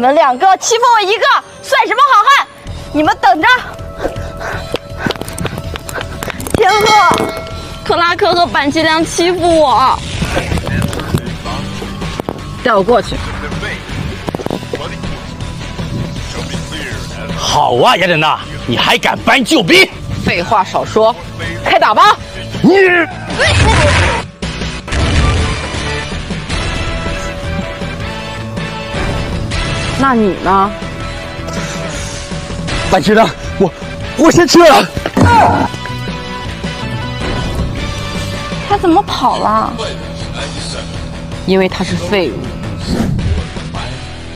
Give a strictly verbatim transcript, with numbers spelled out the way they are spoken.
们两个欺负我一个，算什么好汉？你们等着！天鹤，克拉克和板崎良欺负我，带我过去。好啊，雅典娜，你还敢搬救兵？废话少说，开打吧！你。那你呢，板崎良？我我先去了、啊。他怎么跑了？因为他是废物。